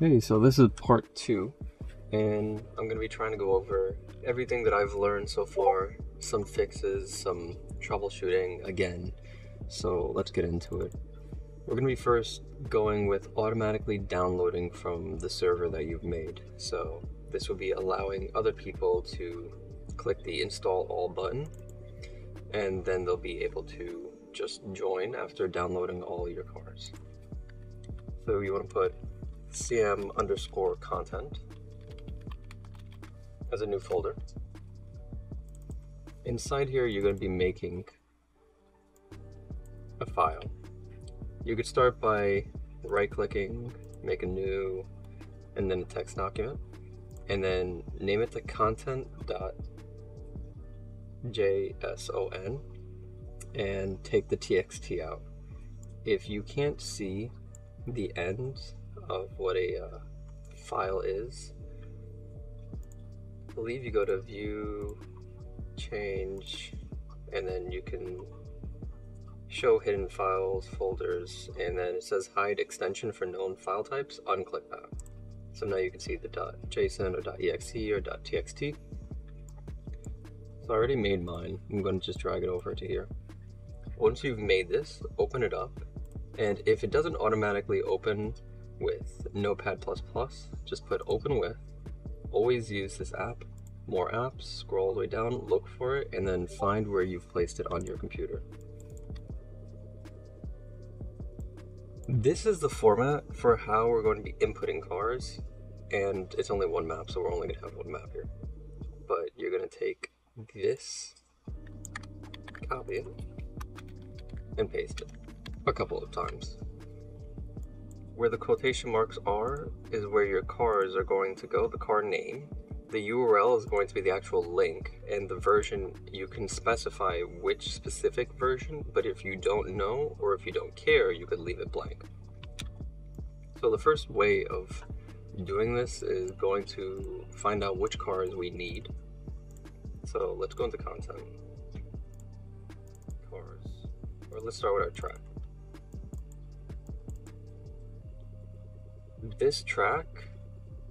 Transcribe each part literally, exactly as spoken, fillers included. Okay, so this is part two, and I'm going to be trying to go over everything that I've learned so far, some fixes, some troubleshooting again, so let's get into it. We're going to be first going with automatically downloading from the server that you've made. So this will be allowing other people to click the install all button, and then they'll be able to just join after downloading all your cars. So you want to put cm underscore content as a new folder. Inside here, you're going to be making a file. You could start by right-clicking, make a new, and then a text document, and then name it to content dot J S O N and take the T X T out. If you can't see the end of what a uh, file is, I believe you go to view, change, and then you can show hidden files, folders, and then it says hide extension for known file types, unclick that. So now you can see the .json or .exe or .txt. So I already made mine. I'm going to just drag it over to here. Once you've made this, open it up, and if it doesn't automatically open with Notepad plus plus, just put open with. Always use this app, more apps, scroll all the way down, look for it, and then find where you've placed it on your computer. This is the format for how we're going to be inputting cars, and it's only one map, so we're only going to have one map here. But you're going to take this, copy it, and paste it a couple of times. Where the quotation marks are is where your cars are going to go, the car name. The U R L is going to be the actual link, and the version, you can specify which specific version, but if you don't know or if you don't care, you could leave it blank. So the first way of doing this is going to find out which cars we need. So let's go into content, cars, or let's start with our track. This track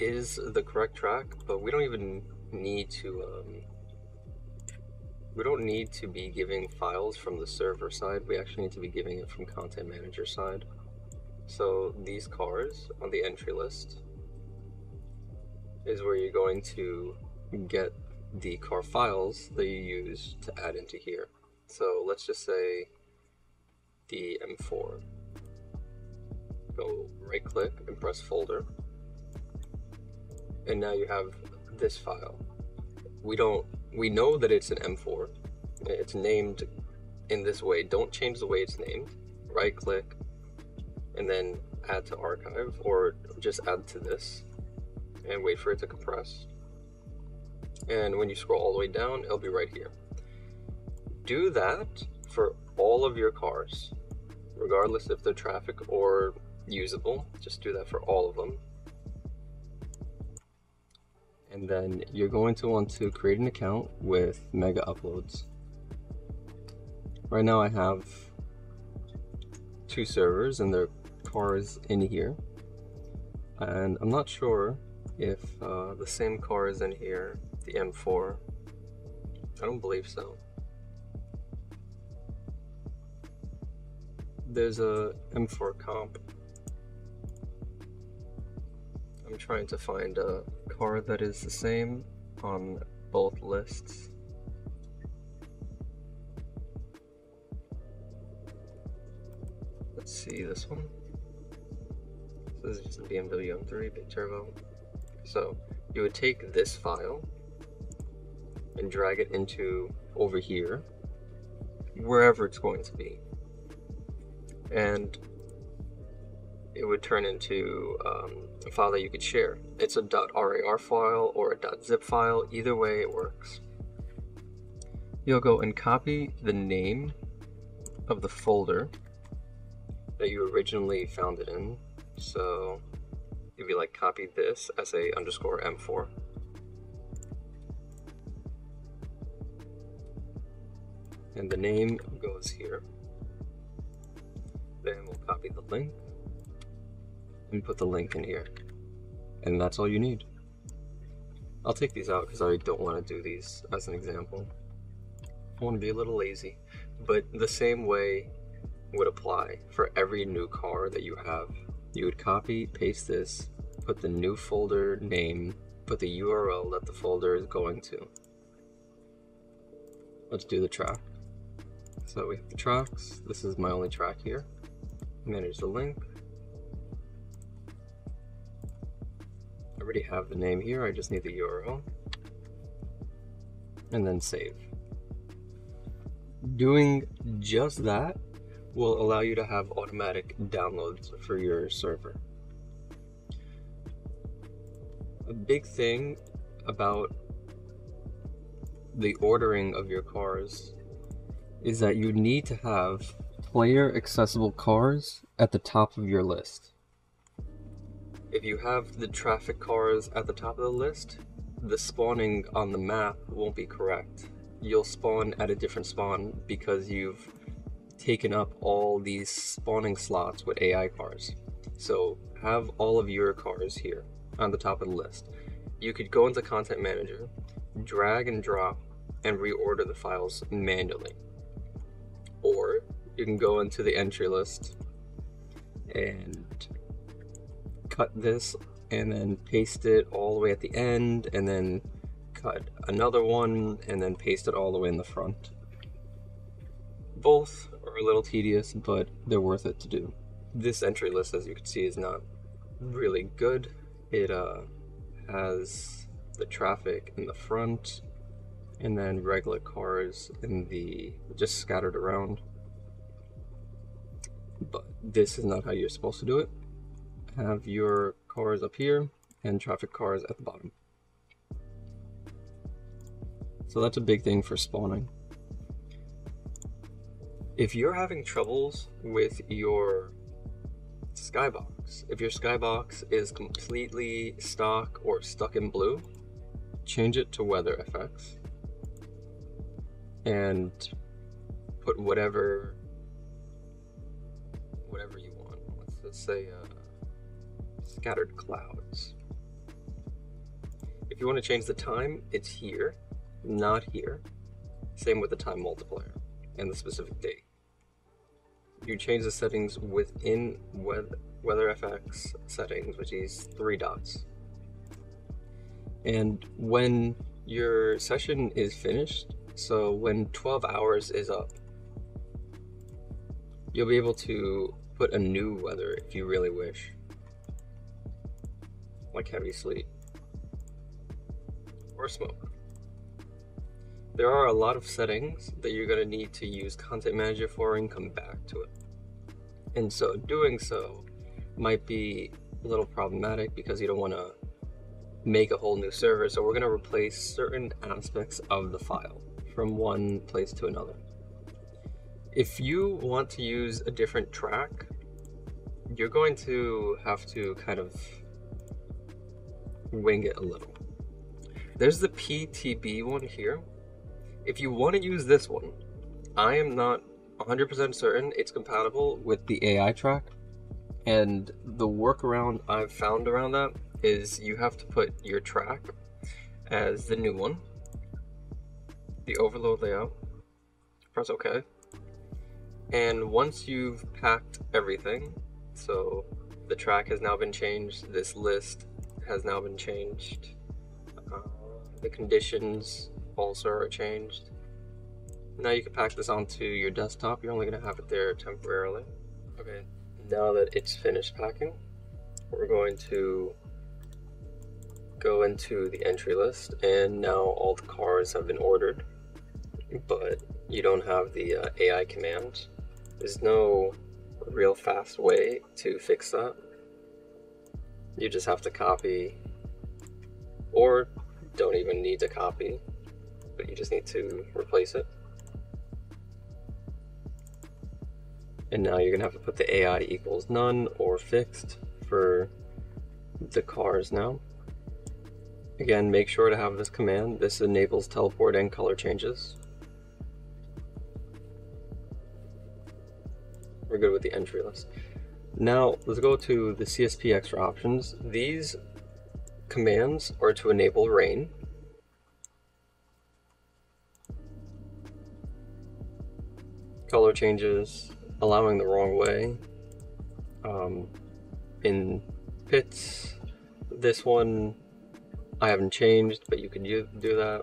is the correct track, but we don't even need to um, we don't need to be giving files from the server side. We actually need to be giving it from Content Manager side. So these cars on the entry list is where you're going to get the car files that you use to add into here. So let's just say the M four, go right click and press folder. And now you have this file. We don't, we know that it's an M four. It's named in this way. Don't change the way it's named. Right click and then add to archive, or just add to this and wait for it to compress. And when you scroll all the way down, it'll be right here. Do that for all of your cars, regardless if they're traffic or usable. Just do that for all of them. And then you're going to want to create an account with Mega Uploads. Right now I have two servers and their cars in here. And I'm not sure if uh, the same car is in here, the M four. I don't believe so. There's a M four comp. I'm trying to find a car that is the same on both lists. Let's see this one. So this is just a B M W M three, big turbo. So you would take this file and drag it into over here, wherever it's going to be. And it would turn into um, a file that you could share. It's a .rar file or a .zip file, either way it works. You'll go and copy the name of the folder that you originally found it in. So if you like, copy this as a underscore M four. And the name goes here. Then we'll copy the link and put the link in here. and that's all you need. I'll take these out because I don't want to do these as an example. I want to be a little lazy, but the same way would apply for every new car that you have. You would copy, paste this, put the new folder name, put the U R L that the folder is going to. Let's do the track. So we have the tracks. This is my only track here. Manage the link. I already have the name here. I just need the U R L. And then save. Doing just that will allow you to have automatic downloads for your server. A big thing about the ordering of your cars is that you need to have player accessible cars at the top of your list. If you have the traffic cars at the top of the list, the spawning on the map won't be correct. You'll spawn at a different spawn because you've taken up all these spawning slots with A I cars. So have all of your cars here on the top of the list. You could go into Content Manager, drag and drop, and reorder the files manually. Or you can go into the entry list and cut this and then paste it all the way at the end, and then cut another one and then paste it all the way in the front. Both are a little tedious, but they're worth it to do. This entry list, as you can see, is not really good. It uh, has the traffic in the front and then regular cars in the just scattered around. But this is not how you're supposed to do it. Have your cars up here and traffic cars at the bottom. So that's a big thing for spawning. If you're having troubles with your skybox, if your skybox is completely stock or stuck in blue, change it to WeatherFX and put whatever whatever you want. Let's just say uh, scattered clouds. If you want to change the time, it's here, not here. Same with the time multiplier and the specific date. You change the settings within weather, WeatherFX settings, which is three dots. And when your session is finished, so when twelve hours is up, you'll be able to put a new weather if you really wish, like heavy sleet or smoke. There are a lot of settings that you're going to need to use Content Manager for and come back to it. And so doing so might be a little problematic because you don't want to make a whole new server. So we're going to replace certain aspects of the file from one place to another. If you want to use a different track, you're going to have to kind of wing it a little. There's the P T B one here. If you want to use this one, I am not one hundred percent certain it's compatible with the A I track. And the workaround I've found around that is you have to put your track as the new one, the overload layout, press OK. And once you've packed everything, so the track has now been changed, this list has now been changed, uh, the conditions also are changed. Now you can pack this onto your desktop. You're only going to have it there temporarily. Okay, now that it's finished packing, we're going to go into the entry list, and now all the cars have been ordered, but you don't have the uh, A I command. There's no real fast way to fix that. You just have to copy, or don't even need to copy, but you just need to replace it. And now you're gonna have to put the A I equals none or fixed for the cars now. Again, make sure to have this command. This enables teleport and color changes. We're good with the entry list. Now let's go to the C S P extra options. These commands or to enable rain. Color changes, allowing the wrong way. Um, in pits, this one I haven't changed, but you can do that.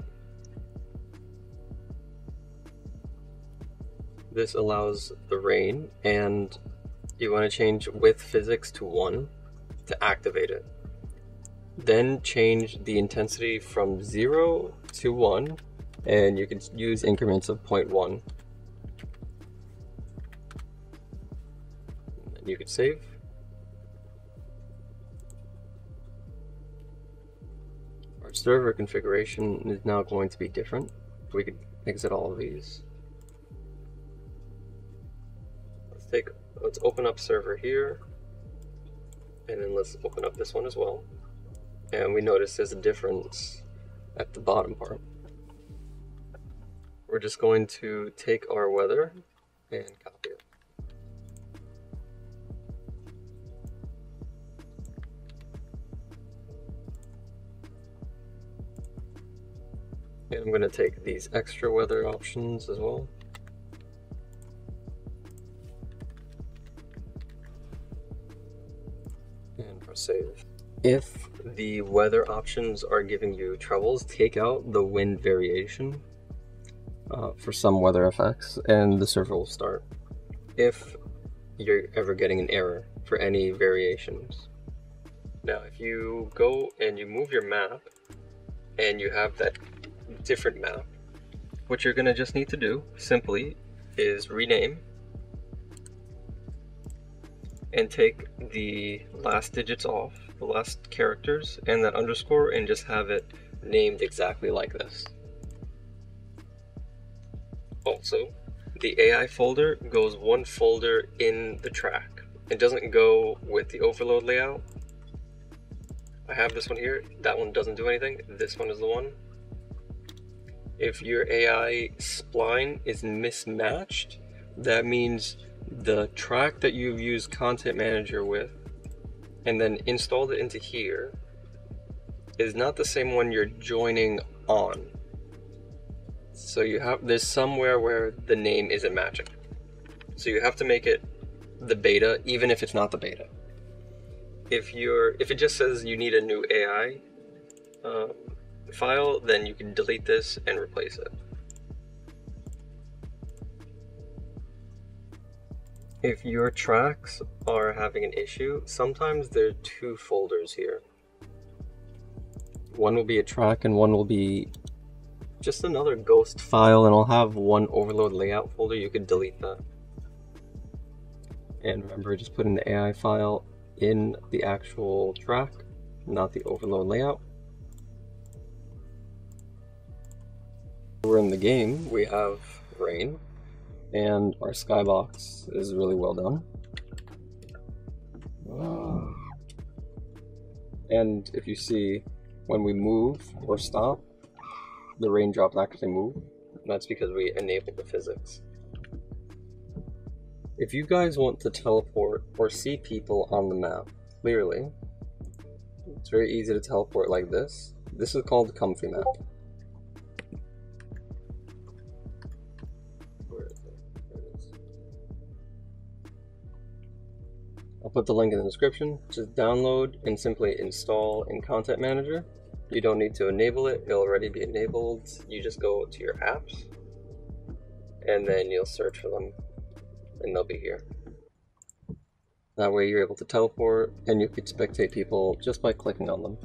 This allows the rain, and you want to change with physics to one to activate it. Then change the intensity from zero to one, and you can use increments of zero point one. And you can save. Our server configuration is now going to be different. We could exit all of these. Let's take, let's open up server here, and then let's open up this one as well. And we notice there's a difference at the bottom part. We're just going to take our weather and copy it. And I'm going to take these extra weather options as well. And press save. If the weather options are giving you troubles, take out the wind variation uh, for some weather effects, and the server will start if you're ever getting an error for any variations. Now, if you go and you move your map and you have that different map, what you're going to just need to do simply is rename and take the last digits off, the last characters, and that underscore, and just have it named exactly like this. Also, the A I folder goes one folder in the track. It doesn't go with the overload layout. I have this one here. That one doesn't do anything. This one is the one. If your A I spline is mismatched, that means the track that you've used Content Manager with and then installed it into here is not the same one you're joining on. So you have, there's somewhere where the name isn't matching. So you have to make it the beta, even if it's not the beta. If you're, if it just says you need a new A I uh, file, then you can delete this and replace it. If your tracks are having an issue, sometimes there are two folders here. One will be a track and one will be just another ghost file, and I'll have one overload layout folder. You can delete that. And remember, just put in the A I file in the actual track, not the overload layout. We're in the game, we have rain. And our skybox is really well done. Wow. And if you see, when we move or stop, the raindrops actually move. And that's because we enabled the physics. If you guys want to teleport or see people on the map clearly, it's very easy to teleport like this. This is called the Comfy Map. I'll put the link in the description. Just download and simply install in Content Manager. You don't need to enable it, it'll already be enabled. You just go to your apps and then you'll search for them and they'll be here. That way you're able to teleport and you can spectate people just by clicking on them.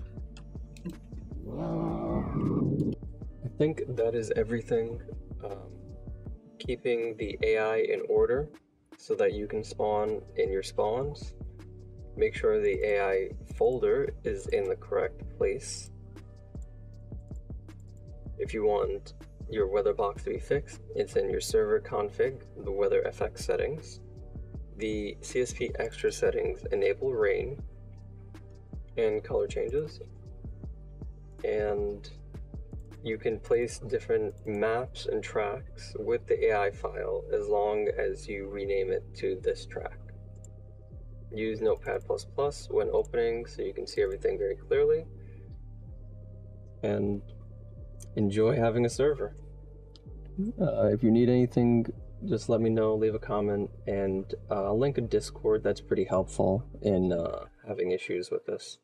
I think that is everything. Um, keeping the A I in order, so that you can spawn in your spawns. Make sure the A I folder is in the correct place. If you want your weather box to be fixed, it's in your server config, the WeatherFX settings. The C S P extra settings enable rain and color changes. And you can place different maps and tracks with the A I file as long as you rename it to this track. Use Notepad plus plus when opening so you can see everything very clearly. and enjoy having a server. Uh, if you need anything, just let me know, leave a comment, and uh, I'll link a Discord that's pretty helpful in uh, having issues with this.